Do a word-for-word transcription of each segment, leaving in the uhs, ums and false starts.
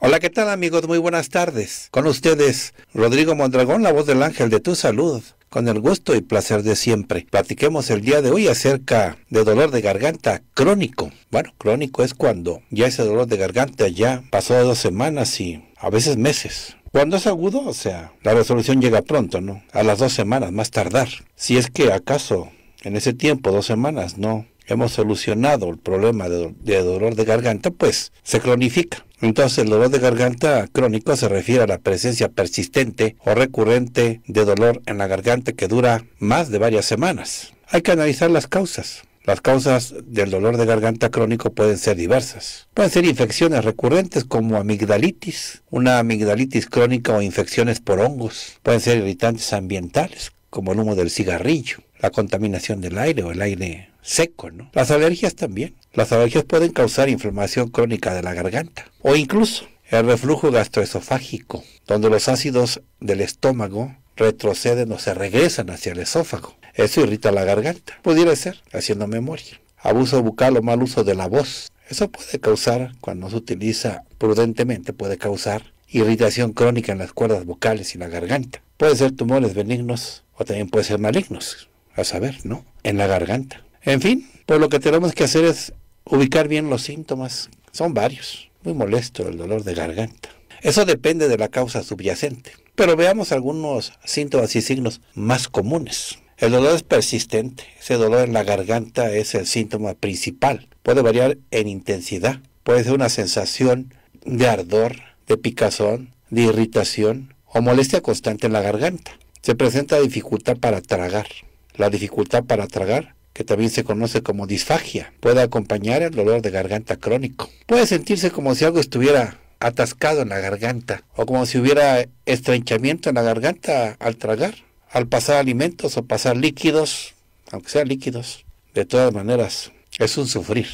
Hola, ¿qué tal amigos? Muy buenas tardes. Con ustedes, Rodrigo Mondragón, la voz del ángel de tu salud. Con el gusto y placer de siempre. Platiquemos el día de hoy acerca de dolor de garganta crónico. Bueno, crónico es cuando ya ese dolor de garganta ya pasó de dos semanas y a veces meses. Cuando es agudo, o sea, la resolución llega pronto, ¿no? A las dos semanas más tardar. Si es que acaso en ese tiempo, dos semanas, no hemos solucionado el problema de, de dolor de garganta, pues se cronifica. Entonces el dolor de garganta crónico se refiere a la presencia persistente o recurrente de dolor en la garganta que dura más de varias semanas. Hay que analizar las causas. Las causas del dolor de garganta crónico pueden ser diversas. Pueden ser infecciones recurrentes como amigdalitis, una amigdalitis crónica o infecciones por hongos. Pueden ser irritantes ambientales como el humo del cigarrillo, la contaminación del aire o el aire seco, ¿no? Las alergias también. Las alergias pueden causar inflamación crónica de la garganta o incluso el reflujo gastroesofágico, donde los ácidos del estómago retroceden o se regresan hacia el esófago. Eso irrita la garganta. Pudiera ser, haciendo memoria. Abuso bucal o mal uso de la voz. Eso puede causar, cuando se utiliza prudentemente, puede causar irritación crónica en las cuerdas vocales y la garganta. Pueden ser tumores benignos o también pueden ser malignos, a saber, ¿no? En la garganta. En fin, pues lo que tenemos que hacer es ubicar bien los síntomas. Son varios. Muy molesto el dolor de garganta. Eso depende de la causa subyacente. Pero veamos algunos síntomas y signos más comunes. El dolor es persistente. Ese dolor en la garganta es el síntoma principal. Puede variar en intensidad. Puede ser una sensación de ardor, de picazón, de irritación o molestia constante en la garganta. Se presenta dificultad para tragar. La dificultad para tragar, que también se conoce como disfagia, puede acompañar el dolor de garganta crónico. Puede sentirse como si algo estuviera atascado en la garganta o como si hubiera estrenchamiento en la garganta al tragar, al pasar alimentos o pasar líquidos, aunque sean líquidos. De todas maneras, es un sufrir,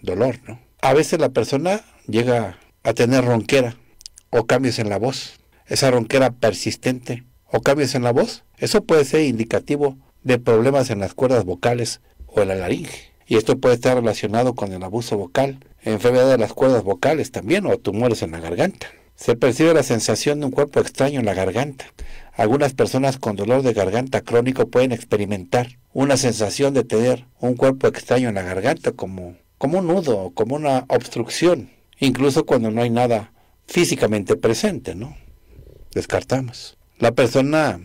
dolor, ¿no? A veces la persona llega a tener ronquera o cambios en la voz, esa ronquera persistente o cambios en la voz. Eso puede ser indicativo de problemas en las cuerdas vocales o en la laringe. Y esto puede estar relacionado con el abuso vocal, enfermedad de las cuerdas vocales también o tumores en la garganta. Se percibe la sensación de un cuerpo extraño en la garganta. Algunas personas con dolor de garganta crónico pueden experimentar una sensación de tener un cuerpo extraño en la garganta como, como un nudo o como una obstrucción, incluso cuando no hay nada físicamente presente, ¿no? Descartamos. La persona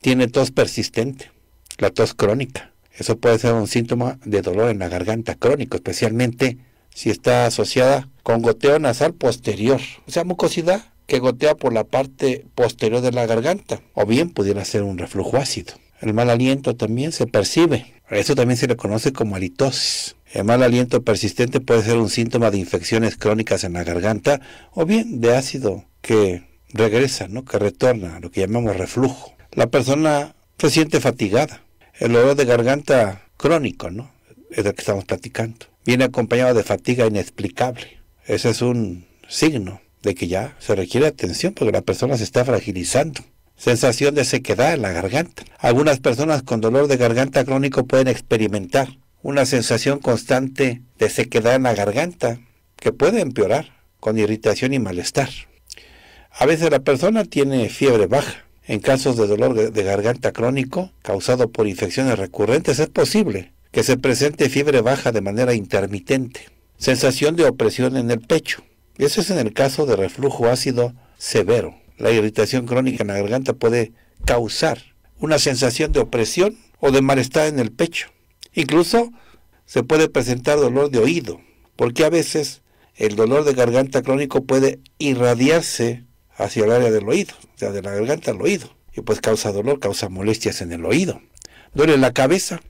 tiene tos persistente. La tos crónica. Eso puede ser un síntoma de dolor en la garganta crónico, especialmente si está asociada con goteo nasal posterior. O sea, mucosidad que gotea por la parte posterior de la garganta. O bien pudiera ser un reflujo ácido. El mal aliento también se percibe. Eso también se le conoce como halitosis. El mal aliento persistente puede ser un síntoma de infecciones crónicas en la garganta o bien de ácido que regresa, ¿no? Que retorna, lo que llamamos reflujo. La persona se siente fatigada. El dolor de garganta crónico, ¿no? Es del que estamos platicando. Viene acompañado de fatiga inexplicable. Ese es un signo de que ya se requiere atención porque la persona se está fragilizando. Sensación de sequedad en la garganta. Algunas personas con dolor de garganta crónico pueden experimentar una sensación constante de sequedad en la garganta que puede empeorar con irritación y malestar. A veces la persona tiene fiebre baja. En casos de dolor de garganta crónico causado por infecciones recurrentes es posible que se presente fiebre baja de manera intermitente, sensación de opresión en el pecho. Eso es en el caso de reflujo ácido severo. La irritación crónica en la garganta puede causar una sensación de opresión o de malestar en el pecho. Incluso se puede presentar dolor de oído, porque a veces el dolor de garganta crónico puede irradiarse hacia el área del oído, o sea, de la garganta al oído. que pues causa dolor, causa molestias en el oído. Duele la cabeza.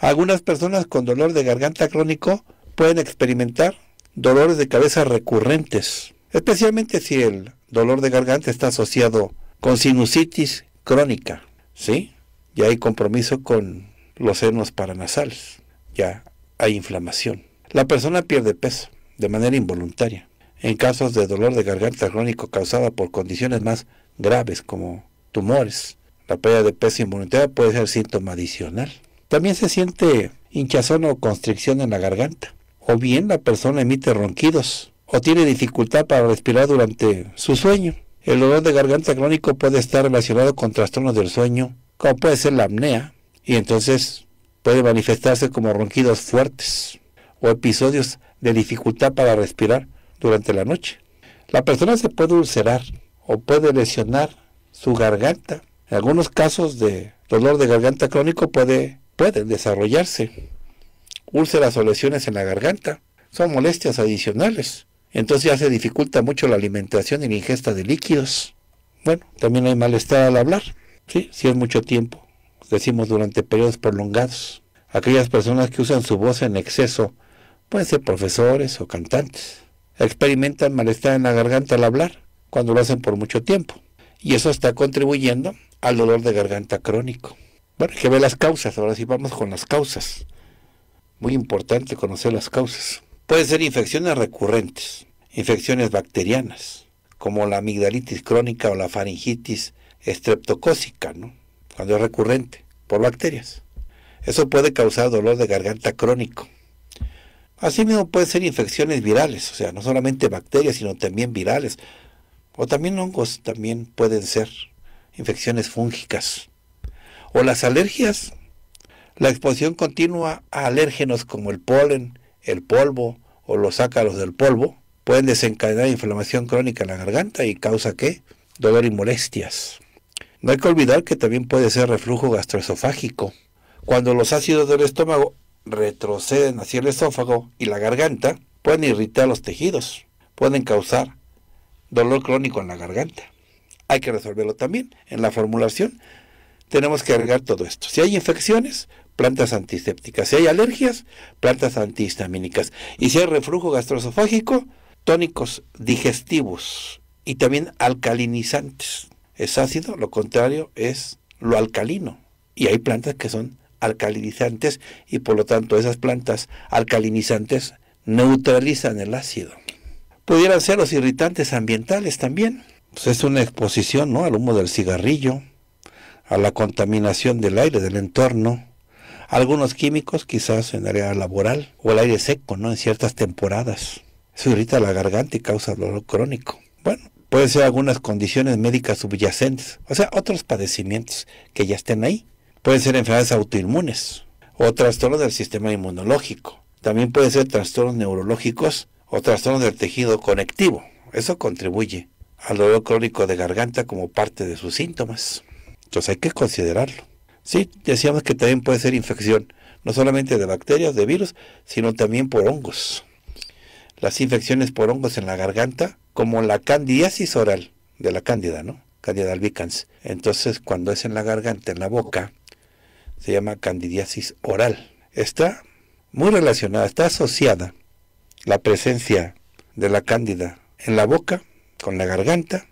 Algunas personas con dolor de garganta crónico pueden experimentar dolores de cabeza recurrentes, especialmente si el dolor de garganta está asociado con sinusitis crónica, ¿sí? Ya hay compromiso con los senos paranasales, ya hay inflamación. La persona pierde peso de manera involuntaria. En casos de dolor de garganta crónico causada por condiciones más graves como tumores, la pérdida de peso involuntaria puede ser síntoma adicional. También se siente hinchazón o constricción en la garganta, o bien la persona emite ronquidos o tiene dificultad para respirar durante su sueño. El dolor de garganta crónico puede estar relacionado con trastornos del sueño, como puede ser la apnea, y entonces puede manifestarse como ronquidos fuertes o episodios de dificultad para respirar durante la noche. La persona se puede ulcerar o puede lesionar su garganta. En algunos casos de dolor de garganta crónico puede, pueden desarrollarse úlceras o lesiones en la garganta. Son molestias adicionales. Entonces ya se dificulta mucho la alimentación y la ingesta de líquidos. Bueno, también hay malestar al hablar, ¿sí? Si es mucho tiempo, decimos durante periodos prolongados. Aquellas personas que usan su voz en exceso, pueden ser profesores o cantantes, experimentan malestar en la garganta al hablar cuando lo hacen por mucho tiempo. Y eso está contribuyendo al dolor de garganta crónico. Bueno, hay que ver las causas. Ahora sí vamos con las causas. Muy importante conocer las causas. Pueden ser infecciones recurrentes, infecciones bacterianas, como la amigdalitis crónica o la faringitis estreptocócica, ¿no? Cuando es recurrente, por bacterias. Eso puede causar dolor de garganta crónico. Asimismo pueden ser infecciones virales, o sea, no solamente bacterias, sino también virales. O también hongos, también pueden ser infecciones fúngicas. O las alergias, la exposición continua a alérgenos como el polen, el polvo o los ácaros del polvo pueden desencadenar inflamación crónica en la garganta y causa ¿qué? Dolor y molestias. No hay que olvidar que también puede ser reflujo gastroesofágico. Cuando los ácidos del estómago retroceden hacia el esófago y la garganta, pueden irritar los tejidos, pueden causar dolor crónico en la garganta. Hay que resolverlo también. En la formulación tenemos que agregar todo esto. Si hay infecciones, plantas antisépticas. Si hay alergias, plantas antihistamínicas. Y si hay reflujo gastroesofágico, tónicos digestivos y también alcalinizantes. Es ácido, lo contrario es lo alcalino. Y hay plantas que son alcalinizantes y por lo tanto esas plantas alcalinizantes neutralizan el ácido. Pudieran ser los irritantes ambientales también. Pues es una exposición, ¿no?, al humo del cigarrillo, a la contaminación del aire, del entorno. Algunos químicos, quizás en área laboral, o el aire seco, ¿no?, en ciertas temporadas. Eso irrita la garganta y causa dolor crónico. Bueno, puede ser algunas condiciones médicas subyacentes, o sea, otros padecimientos que ya estén ahí. Pueden ser enfermedades autoinmunes o trastornos del sistema inmunológico. También pueden ser trastornos neurológicos o trastornos del tejido conectivo. Eso contribuye al dolor crónico de garganta como parte de sus síntomas. Entonces hay que considerarlo. Sí, decíamos que también puede ser infección, no solamente de bacterias, de virus, sino también por hongos. Las infecciones por hongos en la garganta, como la candidiasis oral, de la cándida, ¿no? Candida albicans. Entonces, cuando es en la garganta, en la boca, se llama candidiasis oral. Está muy relacionada, está asociada la presencia de la cándida en la boca, con la garganta,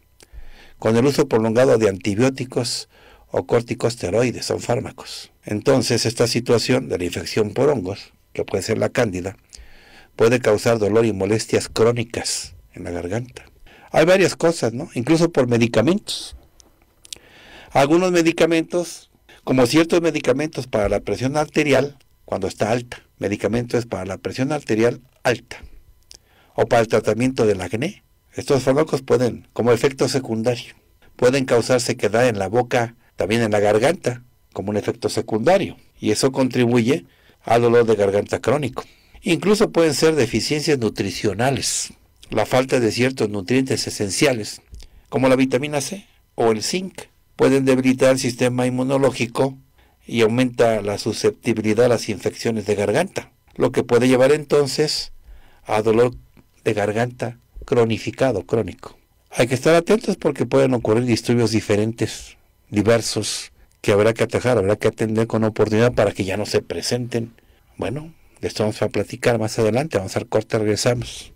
con el uso prolongado de antibióticos o corticosteroides, son fármacos. Entonces, esta situación de la infección por hongos, que puede ser la cándida, puede causar dolor y molestias crónicas en la garganta. Hay varias cosas, ¿no? Incluso por medicamentos. Algunos medicamentos, como ciertos medicamentos para la presión arterial, cuando está alta, medicamentos para la presión arterial alta, o para el tratamiento del acné, estos fármacos pueden, como efecto secundario, pueden causar sequedad en la boca, también en la garganta, como un efecto secundario, y eso contribuye al dolor de garganta crónico. Incluso pueden ser deficiencias nutricionales, la falta de ciertos nutrientes esenciales, como la vitamina C o el zinc, pueden debilitar el sistema inmunológico y aumenta la susceptibilidad a las infecciones de garganta, lo que puede llevar entonces a dolor de garganta cronificado, crónico. Hay que estar atentos porque pueden ocurrir disturbios diferentes diversos que habrá que atajar, habrá que atender con oportunidad para que ya no se presenten. Bueno, de esto vamos a platicar más adelante, vamos al corte, regresamos.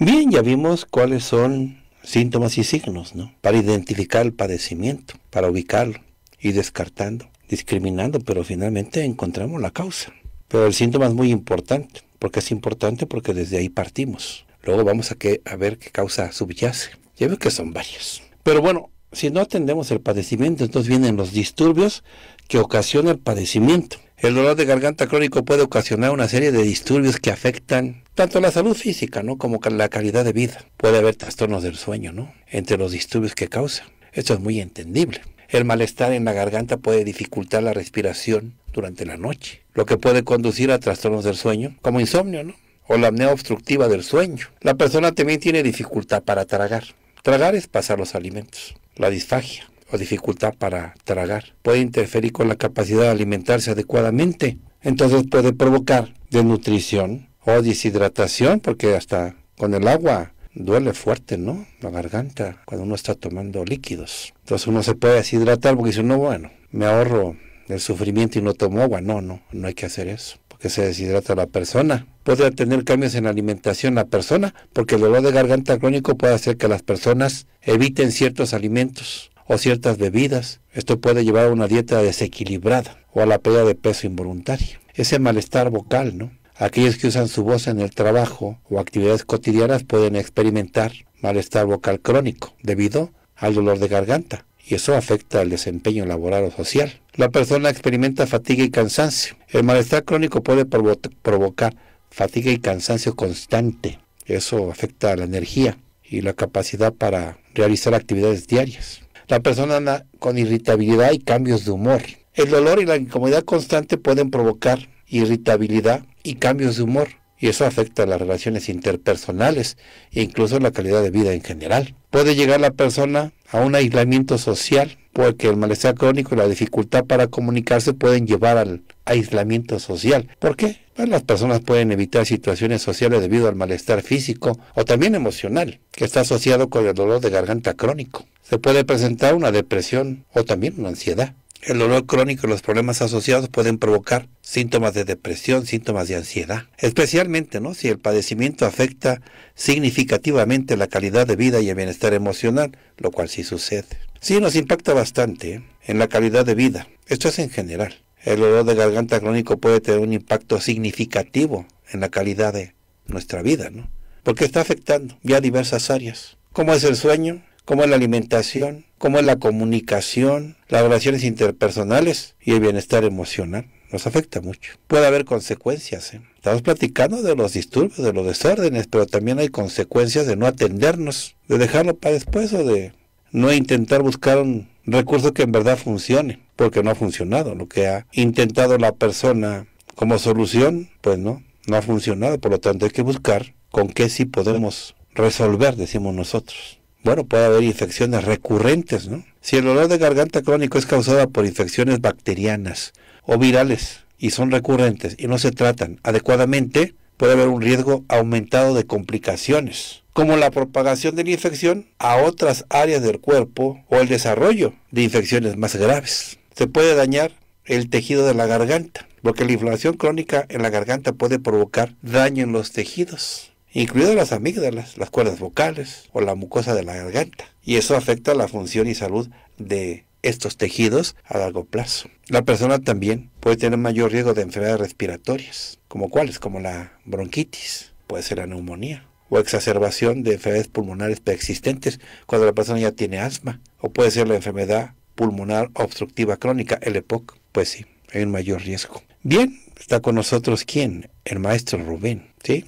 Bien, ya vimos cuáles son síntomas y signos, ¿no? Para identificar el padecimiento, para ubicarlo, ir descartando, discriminando, pero finalmente encontramos la causa. Pero el síntoma es muy importante. ¿Por qué es importante? Porque desde ahí partimos. Luego vamos a, que, a ver qué causa subyace. Ya veo que son varias. Pero bueno, si no atendemos el padecimiento, entonces vienen los disturbios que ocasiona el padecimiento. El dolor de garganta crónico puede ocasionar una serie de disturbios que afectan tanto la salud física, ¿no?, como la calidad de vida. Puede haber trastornos del sueño, ¿no?, entre los disturbios que causa. Esto es muy entendible. El malestar en la garganta puede dificultar la respiración durante la noche, lo que puede conducir a trastornos del sueño, como insomnio, ¿no?, o la apnea obstructiva del sueño. La persona también tiene dificultad para tragar. Tragar es pasar los alimentos. La disfagia o dificultad para tragar puede interferir con la capacidad de alimentarse adecuadamente. Entonces puede provocar desnutrición o deshidratación, porque hasta con el agua duele fuerte, ¿no?, la garganta cuando uno está tomando líquidos. Entonces uno se puede deshidratar porque dice, no, bueno, me ahorro del sufrimiento y no tomo agua. No, no, no hay que hacer eso, porque se deshidrata la persona. Puede tener cambios en la alimentación la persona, porque el dolor de garganta crónico puede hacer que las personas eviten ciertos alimentos o ciertas bebidas. Esto puede llevar a una dieta desequilibrada o a la pérdida de peso involuntaria. Ese malestar vocal, ¿no? Aquellos que usan su voz en el trabajo o actividades cotidianas pueden experimentar malestar vocal crónico debido al dolor de garganta, y eso afecta el desempeño laboral o social. La persona experimenta fatiga y cansancio. El malestar crónico puede provo- provocar fatiga y cansancio constante. Eso afecta la energía y la capacidad para realizar actividades diarias. La persona anda con irritabilidad y cambios de humor. El dolor y la incomodidad constante pueden provocar irritabilidad y cambios de humor, y eso afecta las relaciones interpersonales e incluso la calidad de vida en general. Puede llegar la persona a un aislamiento social, porque el malestar crónico y la dificultad para comunicarse pueden llevar al aislamiento social. ¿Por qué? Pues las personas pueden evitar situaciones sociales debido al malestar físico o también emocional, que está asociado con el dolor de garganta crónico. Se puede presentar una depresión o también una ansiedad. El dolor crónico y los problemas asociados pueden provocar síntomas de depresión, síntomas de ansiedad, especialmente, ¿no?, si el padecimiento afecta significativamente la calidad de vida y el bienestar emocional, lo cual sí sucede. Sí, nos impacta bastante, ¿eh?, en la calidad de vida. Esto es en general. El dolor de garganta crónico puede tener un impacto significativo en la calidad de nuestra vida, ¿no?, porque está afectando ya diversas áreas, como es el sueño, como es la alimentación, como es la comunicación, las relaciones interpersonales y el bienestar emocional. Nos afecta mucho. Puede haber consecuencias, ¿eh? Estamos platicando de los disturbios, de los desórdenes, pero también hay consecuencias de no atendernos, de dejarlo para después o de no intentar buscar un recurso que en verdad funcione, porque no ha funcionado. Lo que ha intentado la persona como solución, pues no, no ha funcionado. Por lo tanto, hay que buscar con qué sí podemos resolver, decimos nosotros. Bueno, puede haber infecciones recurrentes, ¿no? Si el dolor de garganta crónico es causado por infecciones bacterianas o virales y son recurrentes y no se tratan adecuadamente, puede haber un riesgo aumentado de complicaciones, como la propagación de la infección a otras áreas del cuerpo o el desarrollo de infecciones más graves. Se puede dañar el tejido de la garganta, porque la inflamación crónica en la garganta puede provocar daño en los tejidos, incluidas las amígdalas, las cuerdas vocales o la mucosa de la garganta. Y eso afecta la función y salud de estos tejidos a largo plazo. La persona también puede tener mayor riesgo de enfermedades respiratorias, como cuáles, como la bronquitis, puede ser la neumonía, o exacerbación de enfermedades pulmonares preexistentes cuando la persona ya tiene asma, o puede ser la enfermedad pulmonar obstructiva crónica, el E P O C. Pues sí, hay un mayor riesgo. Bien, está con nosotros ¿quién? El maestro Rubén, ¿sí?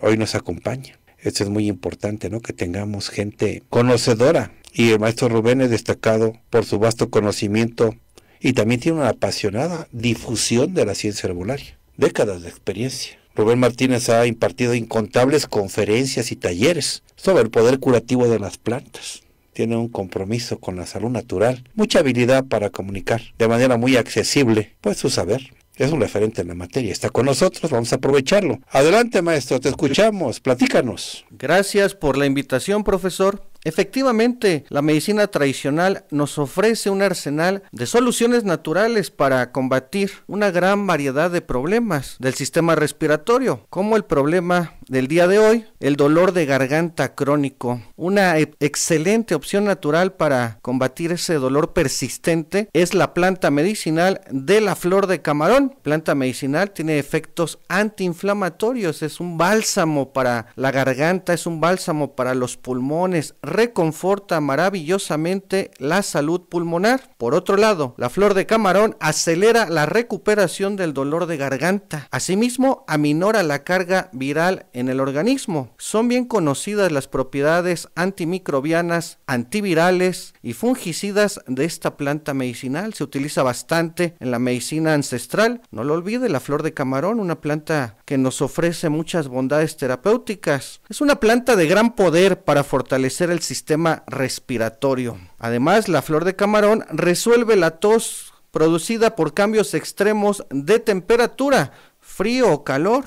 Hoy nos acompaña. Esto es muy importante, ¿no?, que tengamos gente conocedora. Y el maestro Rubén es destacado por su vasto conocimiento y también tiene una apasionada difusión de la ciencia herbolaria. Décadas de experiencia. Rubén Martínez ha impartido incontables conferencias y talleres sobre el poder curativo de las plantas. Tiene un compromiso con la salud natural, mucha habilidad para comunicar de manera muy accesible, pues, su saber. es un referente en la materia. Está con nosotros, vamos a aprovecharlo. Adelante, maestro, te escuchamos, platícanos. Gracias por la invitación, profesor. Efectivamente, la medicina tradicional nos ofrece un arsenal de soluciones naturales para combatir una gran variedad de problemas del sistema respiratorio, como el problema del día de hoy, el dolor de garganta crónico. Una e- excelente opción natural para combatir ese dolor persistente es la planta medicinal de la flor de camarón. Planta medicinal tiene efectos antiinflamatorios, es un bálsamo para la garganta, es un bálsamo para los pulmones, reconforta maravillosamente la salud pulmonar. Por otro lado, la flor de camarón acelera la recuperación del dolor de garganta. Asimismo, aminora la carga viral en el organismo. Son bien conocidas las propiedades antimicrobianas, antivirales y fungicidas de esta planta medicinal. Se utiliza bastante en la medicina ancestral. No lo olvide, la flor de camarón, una planta que nos ofrece muchas bondades terapéuticas. Es una planta de gran poder para fortalecer el sistema respiratorio. Además, la flor de camarón resuelve la tos producida por cambios extremos de temperatura, frío o calor.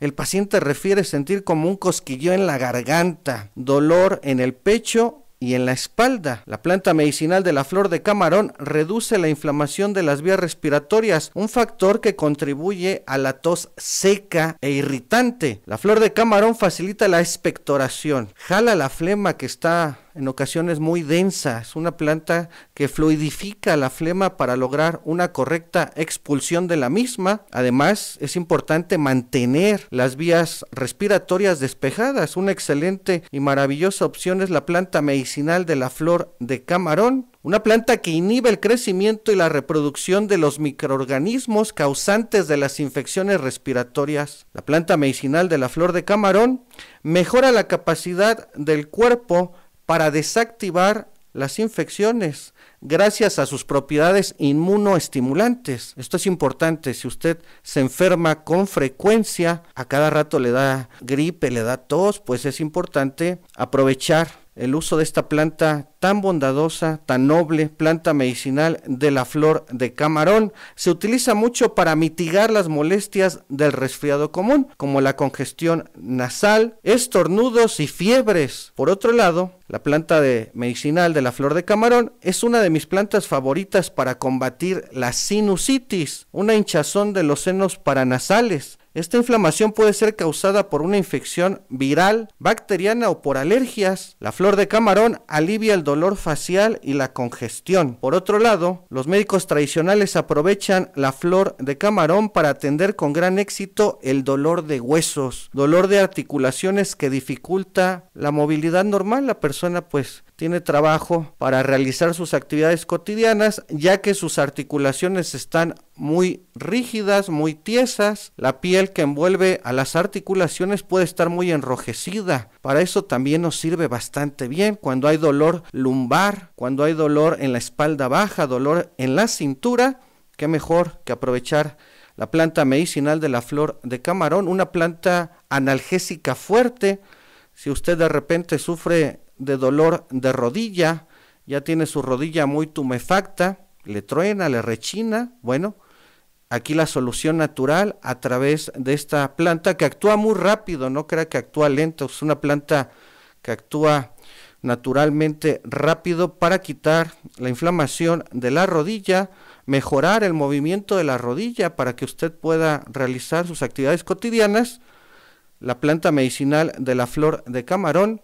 El paciente refiere sentir como un cosquilleo en la garganta, dolor en el pecho y en la espalda. La planta medicinal de la flor de camarón reduce la inflamación de las vías respiratorias, un factor que contribuye a la tos seca e irritante. La flor de camarón facilita la expectoración, jala la flema que está en ocasiones muy densa. Es una planta que fluidifica la flema para lograr una correcta expulsión de la misma. Además, es importante mantener las vías respiratorias despejadas. Una excelente y maravillosa opción es la planta medicinal de la flor de camarón. Una planta que inhibe el crecimiento y la reproducción de los microorganismos causantes de las infecciones respiratorias. La planta medicinal de la flor de camarón mejora la capacidad del cuerpo para desactivar las infecciones gracias a sus propiedades inmunoestimulantes. Esto es importante. Si usted se enferma con frecuencia, a cada rato le da gripe, le da tos, pues es importante aprovechar el uso de esta planta tan bondadosa, tan noble, planta medicinal de la flor de camarón. Se utiliza mucho para mitigar las molestias del resfriado común, como la congestión nasal, estornudos y fiebres. Por otro lado, la planta de medicinal de la flor de camarón es una de mis plantas favoritas para combatir la sinusitis, una hinchazón de los senos paranasales. Esta inflamación puede ser causada por una infección viral, bacteriana o por alergias. La flor de camarón alivia el dolor facial y la congestión. Por otro lado, los médicos tradicionales aprovechan la flor de camarón para atender con gran éxito el dolor de huesos, dolor de articulaciones que dificulta la movilidad normal. La persona pues tiene trabajo para realizar sus actividades cotidianas, ya que sus articulaciones están muy rígidas, muy tiesas. La piel que envuelve a las articulaciones puede estar muy enrojecida. Para eso también nos sirve bastante bien cuando hay dolor lumbar, cuando hay dolor en la espalda baja, dolor en la cintura. Qué mejor que aprovechar la planta medicinal de la flor de camarón, una planta analgésica fuerte. Si usted de repente sufre de dolor de rodilla, ya tiene su rodilla muy tumefacta, le truena, le rechina, bueno, aquí la solución natural a través de esta planta que actúa muy rápido, no crea que actúa lento, es una planta que actúa naturalmente rápido para quitar la inflamación de la rodilla, mejorar el movimiento de la rodilla para que usted pueda realizar sus actividades cotidianas. La planta medicinal de la flor de camarón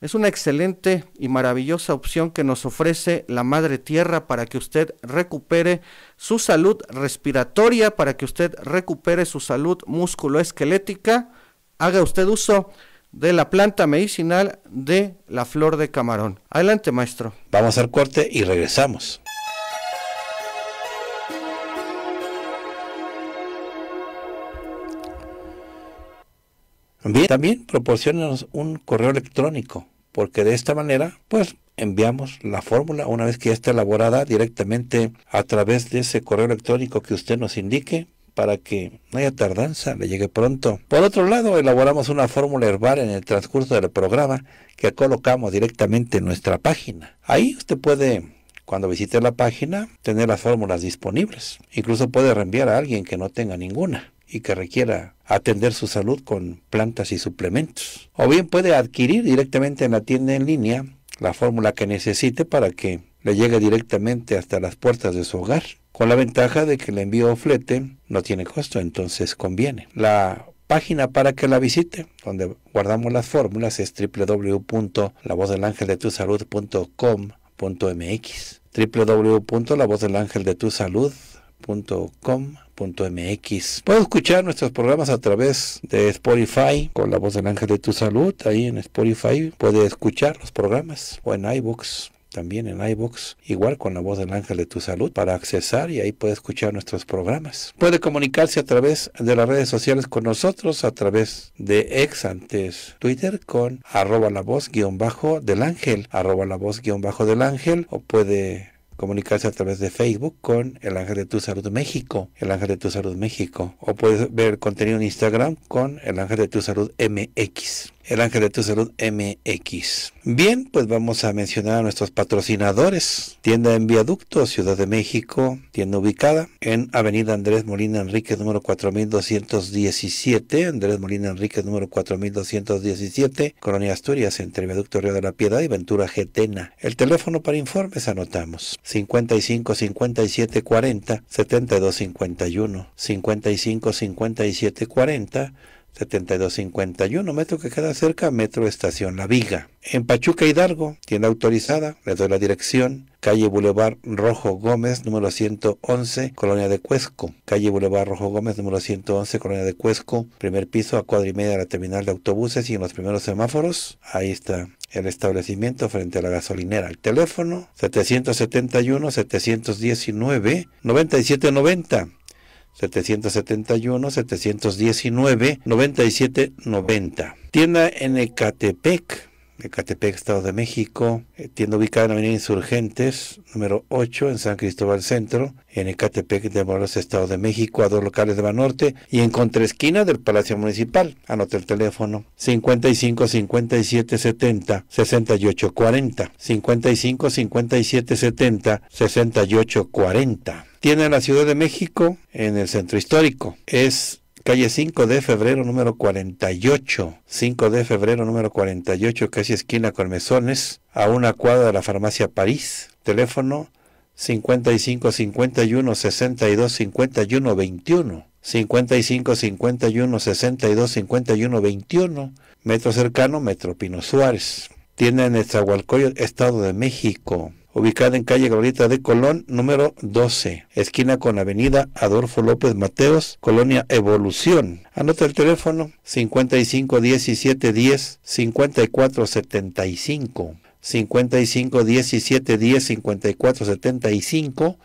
es una excelente y maravillosa opción que nos ofrece la Madre Tierra para que usted recupere su salud respiratoria, para que usted recupere su salud musculoesquelética. Haga usted uso de la planta medicinal de la flor de camarón. Adelante, maestro. Vamos al corte y regresamos. Bien, también proporciónenos un correo electrónico, porque de esta manera pues enviamos la fórmula una vez que ya está elaborada directamente a través de ese correo electrónico que usted nos indique para que no haya tardanza, le llegue pronto. Por otro lado, elaboramos una fórmula herbal en el transcurso del programa que colocamos directamente en nuestra página. Ahí usted puede cuando visites la página, tener las fórmulas disponibles. Incluso puedes reenviar a alguien que no tenga ninguna y que requiera atender su salud con plantas y suplementos. O bien puede adquirir directamente en la tienda en línea la fórmula que necesite para que le llegue directamente hasta las puertas de su hogar, con la ventaja de que el envío o flete no tiene costo, entonces conviene. La página para que la visite, donde guardamos las fórmulas, es doble u doble u doble u punto la voz del ángel de tu salud punto com punto m x, doble u doble u doble u punto la voz del ángel de tu salud punto com punto m x. Puedes escuchar nuestros programas a través de Spotify con La Voz del Ángel de tu Salud. Ahí en Spotify puedes escuchar los programas, o en iVoox, también en iVoox, igual con La Voz del Ángel de tu Salud, para accesar, y ahí puede escuchar nuestros programas. Puede comunicarse a través de las redes sociales con nosotros, a través de ex, antes Twitter, con arroba la voz guión bajo del ángel, arroba la voz guión bajo del ángel, o puede comunicarse a través de Facebook con El Ángel de tu Salud México, El Ángel de tu Salud México, o puedes ver contenido en Instagram con El Ángel de tu Salud M X, El Ángel de tu Salud M X. Bien, pues vamos a mencionar a nuestros patrocinadores. Tienda en Viaducto, Ciudad de México, tienda ubicada en Avenida Andrés Molina Enríquez, número cuatro mil doscientos diecisiete, Andrés Molina Enríquez, número cuatro mil doscientos diecisiete, Colonia Asturias, entre Viaducto Río de la Piedad y Ventura Getena. El teléfono para informes anotamos: cincuenta y cinco, cincuenta y siete, cuarenta, setenta y dos, cincuenta y uno, cincuenta y cinco, cincuenta y siete, cuarenta, setenta y dos, cincuenta y uno, metro que queda cerca, metro Estación La Viga. En Pachuca, Hidalgo, tienda autorizada, les doy la dirección: calle Boulevard Rojo Gómez, número ciento once, Colonia de Cuesco, calle Boulevard Rojo Gómez, número ciento once, Colonia de Cuesco, primer piso, a cuadra y media de la terminal de autobuses, y en los primeros semáforos, ahí está el establecimiento frente a la gasolinera. El teléfono, setecientos setenta y uno, setecientos diecinueve, noventa y siete noventa, setecientos setenta y uno, setecientos diecinueve, noventa y siete noventa. Tienda en Ecatepec, Ecatepec, Estado de México, tienda ubicada en Avenida Insurgentes, número ocho, en San Cristóbal Centro, en Ecatepec de Morelos, Estado de México, a dos locales de Banorte y en contraesquina del Palacio Municipal. Anota el teléfono: cincuenta y cinco, cincuenta y siete, setenta, sesenta y ocho, cuarenta, cincuenta y cinco, cincuenta y siete, setenta, sesenta y ocho, cuarenta. Tiene en la Ciudad de México, en el Centro Histórico. Es calle cinco de febrero, número cuarenta y ocho. cinco de febrero, número cuarenta y ocho, casi esquina con Mesones, a una cuadra de la Farmacia París. Teléfono: cincuenta y cinco, cincuenta y uno, sesenta y dos, cincuenta y uno, veintiuno. cincuenta y cinco, cincuenta y uno, sesenta y dos, cincuenta y uno, veintiuno. Metro cercano, metro Pino Suárez. Tienda en Nezahualcóyotl, Estado de México, ubicada en calle Glorieta de Colón, número doce, esquina con Avenida Adolfo López Mateos, Colonia Evolución. Anota el teléfono: cincuenta y cinco, diecisiete, diez, cincuenta y cuatro, setenta y cinco, cincuenta y cinco, diecisiete, diez, cincuenta y cuatro, setenta y cinco.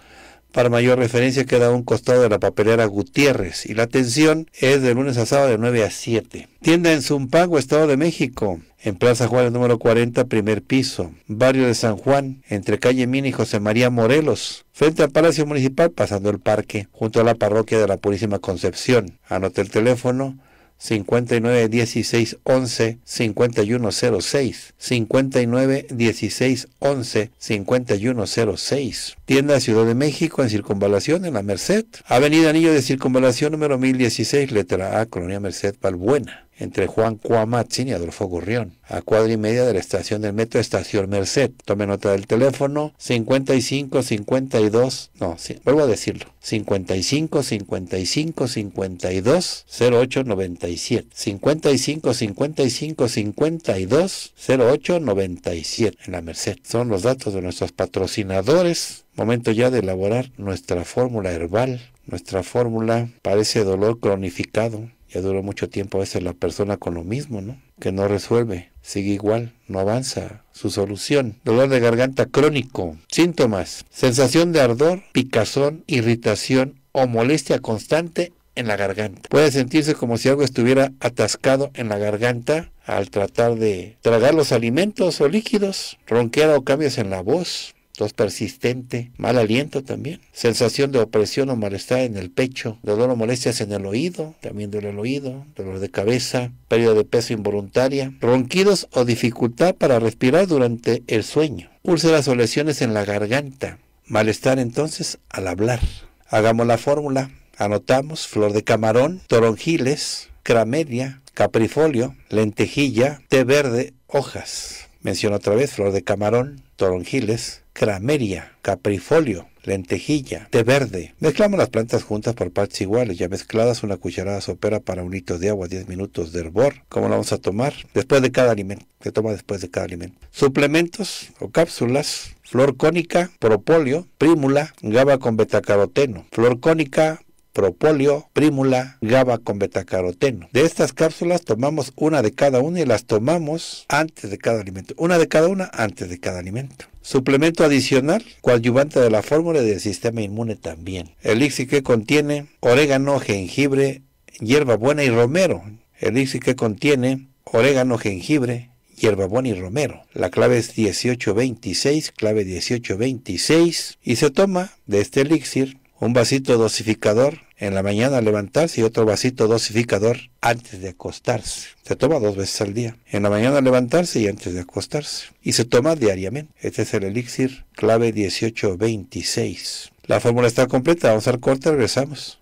Para mayor referencia, queda a un costado de la papelera Gutiérrez, y la atención es de lunes a sábado de nueve a siete. Tienda en Zumpango, Estado de México, en Plaza Juárez, número cuarenta, primer piso, barrio de San Juan, entre calle Mina y José María Morelos, frente al Palacio Municipal, pasando el parque, junto a la parroquia de la Purísima Concepción. Anota el teléfono: cincuenta y nueve, dieciséis, once, cincuenta y uno, cero seis, cincuenta y nueve, dieciséis, once, cincuenta y uno, cero seis. Tienda Ciudad de México, en Circunvalación, en la Merced, Avenida Anillo de Circunvalación, número mil dieciséis, letra A, Colonia Merced, Valbuena, entre Juan Cuamatzin y Adolfo Gurrión, a cuadra y media de la estación del metro Estación Merced. Tome nota del teléfono: cincuenta y cinco, cincuenta y dos, no, sí, vuelvo a decirlo, cincuenta y cinco, cincuenta y cinco, cincuenta y dos, cero ocho, noventa y siete, cincuenta y cinco, cincuenta y cinco, cincuenta y dos, cero ocho, noventa y siete, en la Merced. Son los datos de nuestros patrocinadores. Momento ya de elaborar nuestra fórmula herbal. Nuestra fórmula parece dolor cronificado. Ya duró mucho tiempo a veces la persona con lo mismo, ¿no? Que no resuelve, sigue igual, no avanza su solución. Dolor de garganta crónico. Síntomas: sensación de ardor, picazón, irritación o molestia constante en la garganta. Puede sentirse como si algo estuviera atascado en la garganta al tratar de tragar los alimentos o líquidos. Ronquera o cambios en la voz. tos persistente, mal aliento también, sensación de opresión o malestar en el pecho, dolor o molestias en el oído, también duele el oído, dolor de cabeza, pérdida de peso involuntaria, ronquidos o dificultad para respirar durante el sueño, úlceras o lesiones en la garganta, malestar entonces al hablar. Hagamos la fórmula, anotamos flor de camarón, toronjiles, crameria, caprifolio, lentejilla, té verde, hojas. Menciono otra vez flor de camarón, toronjiles, crameria, caprifolio, lentejilla, té verde. Mezclamos las plantas juntas por partes iguales, ya mezcladas una cucharada sopera para un litro de agua, diez minutos de hervor. ¿Cómo lo vamos a tomar? Después de cada alimento, se toma después de cada alimento. Suplementos o cápsulas, flor cónica, propóleo, prímula, gaba con betacaroteno, flor cónica, propóleo, prímula, gaba con betacaroteno. De estas cápsulas tomamos una de cada una y las tomamos antes de cada alimento. Una de cada una antes de cada alimento. Suplemento adicional, coadyuvante de la fórmula del sistema inmune también. El elixir que contiene orégano, jengibre, hierbabuena y romero. El elixir que contiene orégano, jengibre, hierbabuena y romero. La clave es dieciocho veintiséis, clave dieciocho veintiséis, y se toma de este elixir un vasito dosificador en la mañana al levantarse y otro vasito dosificador antes de acostarse. Se toma dos veces al día, en la mañana al levantarse y antes de acostarse. Y se toma diariamente. Este es el elixir clave dieciocho veintiséis. La fórmula está completa, vamos al corte, regresamos.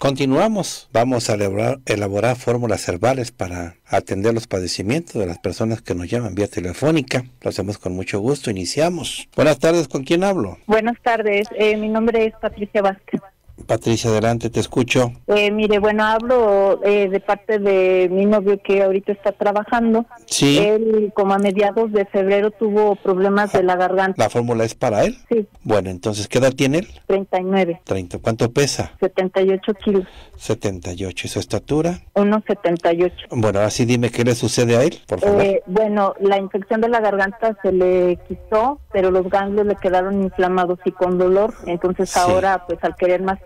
Continuamos, vamos a elaborar, elaborar fórmulas herbales para atender los padecimientos de las personas que nos llaman vía telefónica. Lo hacemos con mucho gusto, iniciamos. Buenas tardes, ¿con quién hablo? Buenas tardes, eh, mi nombre es Patricia Vázquez. Patricia, adelante, te escucho. Eh, mire, bueno, hablo eh, de parte de mi novio que ahorita está trabajando. Sí. Él, como a mediados de febrero, tuvo problemas ah, de la garganta. ¿La fórmula es para él? Sí. Bueno, entonces, ¿qué edad tiene él? treinta y nueve. treinta. ¿Cuánto pesa? setenta y ocho kilos. setenta y ocho. ¿Y su estatura? uno setenta y ocho. Bueno, ahora sí dime qué le sucede a él, por favor. Eh, bueno, la infección de la garganta se le quitó, pero los ganglios le quedaron inflamados y con dolor. Entonces, sí. Ahora, pues, al querer más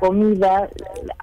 comida,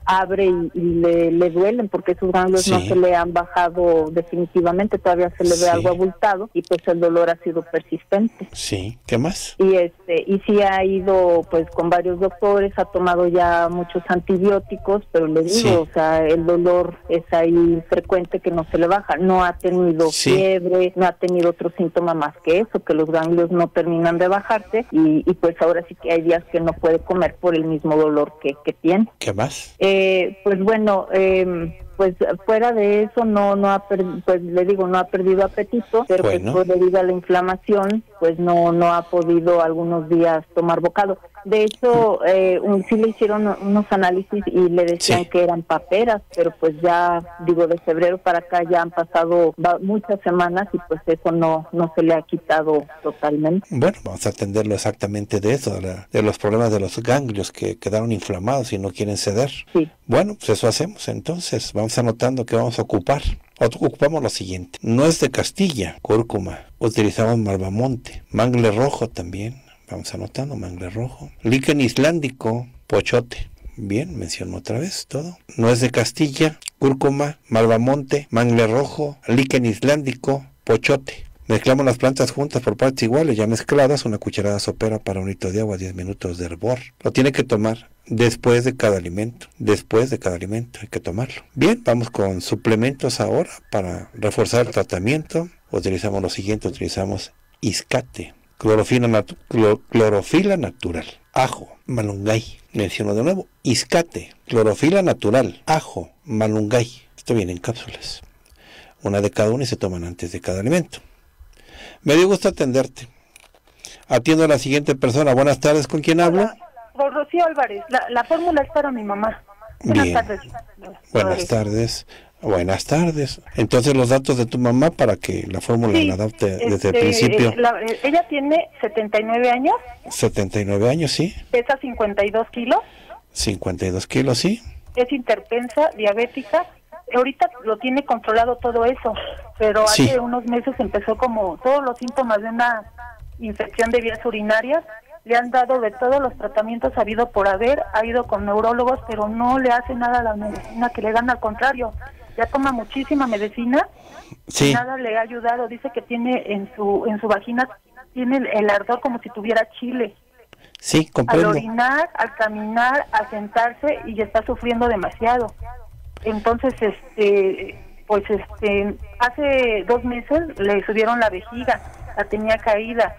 abre y, y le, le duelen porque sus ganglios sí. No se le han bajado definitivamente, todavía se le ve sí. Algo abultado y pues el dolor ha sido persistente. Sí, ¿qué más? Y este y sí ha ido pues con varios doctores, ha tomado ya muchos antibióticos, pero le digo, sí. O sea, el dolor es ahí frecuente que no se le baja, no ha tenido sí. Fiebre, no ha tenido otro síntoma más que eso, que los ganglios no terminan de bajarse y, y pues ahora sí que hay días que no puede comer por el mismo dolor que, que tiene. ¿Qué más? Eh, pues bueno, eh, pues fuera de eso no no ha perdido, pues le digo, no ha perdido apetito, pero bueno. Pues debido a la inflamación, pues no no ha podido algunos días tomar bocado. De hecho, eh, un, sí le hicieron unos análisis y le decían sí. Que eran paperas, pero pues ya, digo, de febrero para acá ya han pasado muchas semanas y pues eso no no se le ha quitado totalmente. Bueno, vamos a atenderlo exactamente de eso, de, la, de los problemas de los ganglios que quedaron inflamados y no quieren ceder. Sí. Bueno, pues eso hacemos entonces, vamos anotando que vamos a ocupar. Ocupamos lo siguiente, nuez de Castilla, cúrcuma, utilizamos malvamonte, mangle rojo también. Vamos anotando, mangle rojo. Líquen islandico, pochote. Bien, menciono otra vez todo. Nuez de Castilla, cúrcuma, malvamonte, mangle rojo, líquen islandico, pochote. Mezclamos las plantas juntas por partes iguales, ya mezcladas, una cucharada sopera para un litro de agua, diez minutos de hervor. Lo tiene que tomar después de cada alimento, después de cada alimento hay que tomarlo. Bien, vamos con suplementos ahora para reforzar el tratamiento. Utilizamos lo siguiente, utilizamos iscate. Clorofila, natu clor clorofila natural, ajo, malungay, menciono de nuevo, iscate, clorofila natural, ajo, malungay, esto viene en cápsulas, una de cada una y se toman antes de cada alimento. Me dio gusto atenderte, atiendo a la siguiente persona, buenas tardes, ¿con quién hablo? Hola, con Rocío Álvarez, la, la fórmula es para mi mamá. Buenas Bien. tardes. Buenas tardes. Buenas tardes. Entonces los datos de tu mamá para que la fórmula sí, la adapte desde este, el principio. La, ella tiene setenta y nueve años. setenta y nueve años, sí. Pesa cincuenta y dos kilos. cincuenta y dos kilos, sí. Es hipertensa, diabética. Ahorita lo tiene controlado todo eso, pero hace sí. Unos meses empezó como todos los síntomas de una infección de vías urinarias. le han dado de todos los tratamientos habido por haber, ha ido con neurólogos, pero no le hace nada a la medicina que le dan, al contrario, ya toma muchísima medicina, sí. Y nada le ha ayudado, dice que tiene en su en su vagina, tiene el ardor como si tuviera chile. Sí, comprendo. Al orinar, al caminar, al sentarse, y ya está sufriendo demasiado. Entonces, este, pues este, hace dos meses le subieron la vejiga, la tenía caída.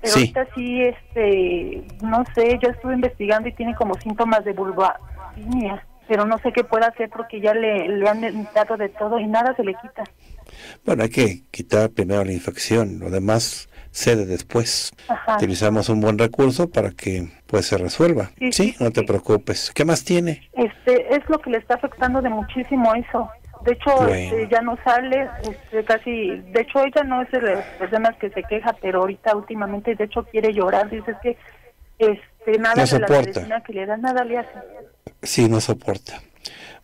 Pero sí. Ahorita sí, este, no sé, yo estuve investigando y tiene como síntomas de vulvopenia, pero no sé qué pueda hacer porque ya le, le han dado de todo y nada se le quita. Bueno, hay que quitar primero la infección, lo demás cede después. Ajá. Utilizamos un buen recurso para que pues se resuelva. Sí, ¿sí? No te sí. preocupes. ¿Qué más tiene? Este, es lo que le está afectando de muchísimo eso. De hecho, bueno. este, ya no sale, este, casi, de hecho ella no es de las personas que se queja, pero ahorita últimamente de hecho quiere llorar, dice que este, nada no de la medicina que le da, nada le hace. Sí, no soporta.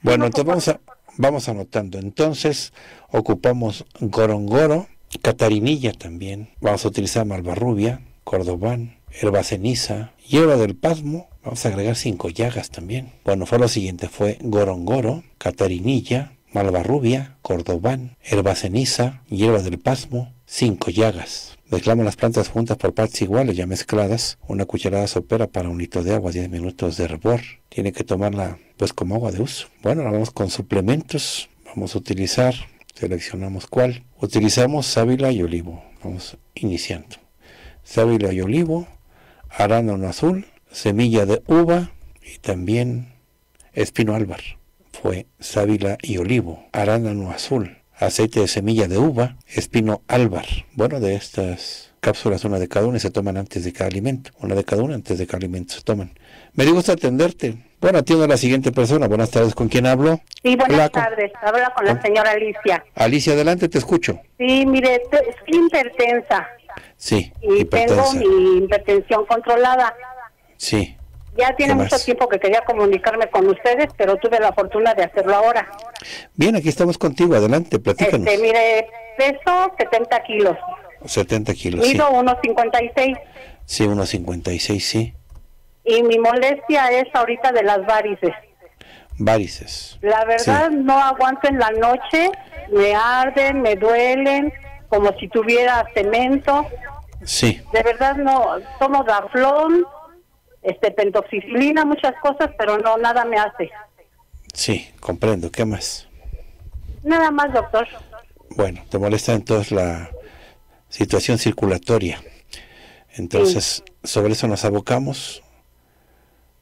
Bueno, no entonces vamos a, vamos anotando. Entonces ocupamos gorongoro, catarinilla también, vamos a utilizar malvarrubia, cordobán, hierba ceniza, hierba del pasmo, vamos a agregar cinco llagas también. Bueno, fue lo siguiente, fue gorongoro, catarinilla, malvarrubia, cordobán, hierba ceniza, hierba del pasmo, cinco llagas. Mezclamos las plantas juntas por partes iguales, ya mezcladas. Una cucharada sopera para un litro de agua, diez minutos de hervor. Tiene que tomarla pues como agua de uso. Bueno, ahora vamos con suplementos. Vamos a utilizar, seleccionamos cuál. Utilizamos sábila y olivo. Vamos iniciando. Sábila y olivo, arándano azul, semilla de uva y también espino albar. Fue sábila y olivo, arándano azul, aceite de semilla de uva, espino albar. Bueno, de estas cápsulas, una de cada una, se toman antes de cada alimento. Una de cada una antes de cada alimento se toman. Me gusta atenderte. Bueno, atiendo a la siguiente persona. Buenas tardes, ¿con quién hablo? Sí, buenas Hola, tardes. Con... Hablo con la señora Alicia. Alicia, adelante, te escucho. Sí, mire, estoy hipertensa. Sí, y hipertensa. Tengo mi hipertensión controlada. Sí. Ya tiene mucho tiempo que quería comunicarme con ustedes, pero tuve la fortuna de hacerlo ahora. Bien, aquí estamos contigo. Adelante, platícanos. Este, mire, peso setenta kilos. setenta kilos, mido sí. uno cincuenta y seis. Sí, uno cincuenta y seis, sí. Y mi molestia es ahorita de las varices. Varices. La verdad, sí. No aguanto en la noche. Me arden, me duelen, como si tuviera cemento. Sí. De verdad, no. Tomo Daflón. Este, pentoxicilina, muchas cosas, pero no, nada me hace. Sí, comprendo. ¿Qué más? Nada más, doctor. Bueno, te molesta entonces la situación circulatoria. Entonces, sí. Sobre eso nos abocamos.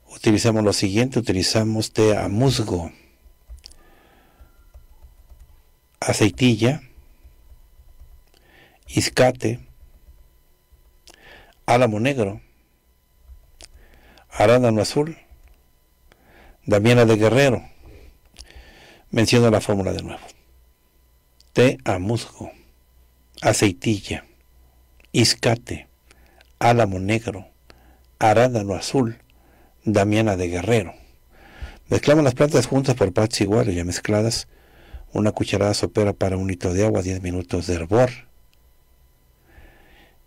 Utilizamos lo siguiente, utilizamos té a musgo, aceitilla, iscate, álamo negro, arándano azul, damiana de guerrero. Menciono la fórmula de nuevo. Té a musgo, aceitilla, iscate, álamo negro, arándano azul, damiana de guerrero. Mezclamos las plantas juntas por partes iguales, ya mezcladas. Una cucharada sopera para un litro de agua, diez minutos de hervor.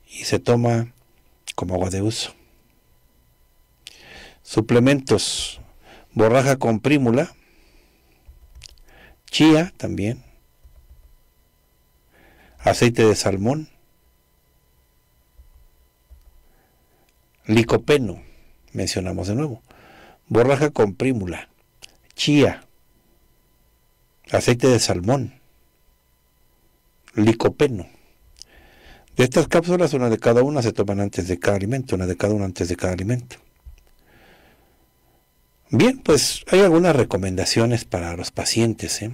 Y se toma como agua de uso. Suplementos, borraja con prímula, chía también, aceite de salmón, licopeno, mencionamos de nuevo, borraja con prímula, chía, aceite de salmón, licopeno. De estas cápsulas, una de cada una se toman antes de cada alimento, una de cada una antes de cada alimento. Bien, pues hay algunas recomendaciones para los pacientes, ¿eh?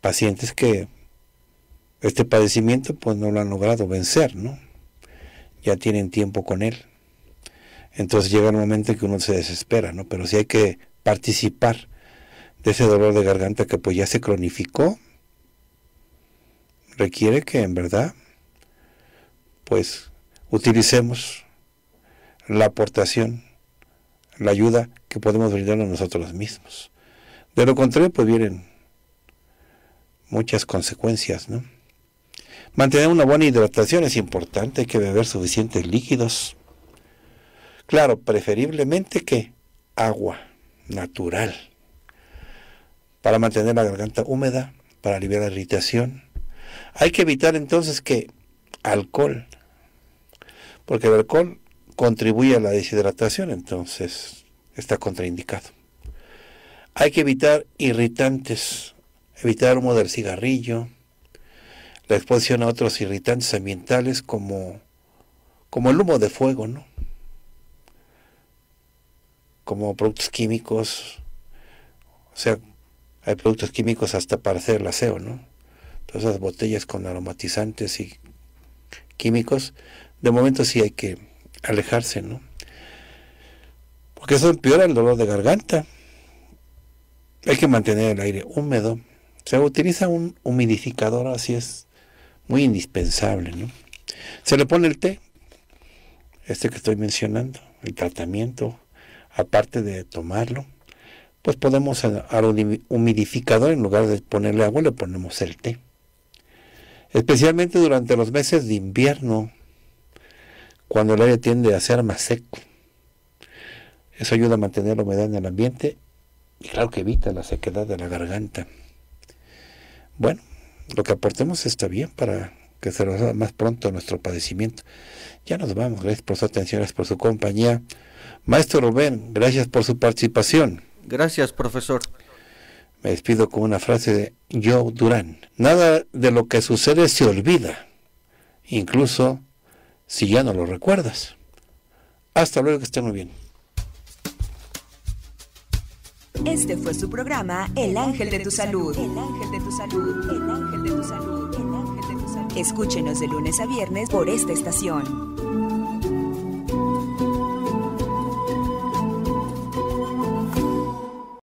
Pacientes que este padecimiento pues no lo han logrado vencer, ¿no? Ya tienen tiempo con él. Entonces llega el momento en que uno se desespera, ¿no? Pero sí hay que participar de ese dolor de garganta que pues ya se cronificó. Requiere que en verdad pues utilicemos la aportación, la ayuda que podemos brindarnos nosotros mismos. De lo contrario, pues vienen muchas consecuencias, ¿no? Mantener una buena hidratación es importante, hay que beber suficientes líquidos. Claro, preferiblemente que agua natural, para mantener la garganta húmeda, para aliviar la irritación. Hay que evitar entonces que alcohol, porque el alcohol contribuye a la deshidratación, entonces está contraindicado. Hay que evitar irritantes, evitar humo del cigarrillo, la exposición a otros irritantes ambientales como, como el humo de fuego, ¿no? Como productos químicos, o sea, hay productos químicos hasta para hacer el aseo, ¿no? Todas esas botellas con aromatizantes y químicos, de momento sí hay que alejarse, ¿no? Porque eso empeora el dolor de garganta. Hay que mantener el aire húmedo. Se utiliza un humidificador, así es, muy indispensable, ¿no? Se le pone el té, este que estoy mencionando, el tratamiento, aparte de tomarlo, pues podemos al humidificador, en lugar de ponerle agua, le ponemos el té. Especialmente durante los meses de invierno, cuando el aire tiende a ser más seco. Eso ayuda a mantener la humedad en el ambiente y claro que evita la sequedad de la garganta. Bueno, lo que aportemos está bien para que se resuelva más pronto nuestro padecimiento. Ya nos vamos, gracias por su atención, gracias por su compañía. Maestro Rubén, gracias por su participación. Gracias, profesor. Me despido con una frase de Joe Durán. Nada de lo que sucede se olvida, incluso si ya no lo recuerdas. Hasta luego, que estén muy bien. Este fue su programa El Ángel de tu Salud. El Ángel de tu Salud. El Ángel de tu Salud. El Ángel de tu Salud. Escúchenos de lunes a viernes por esta estación.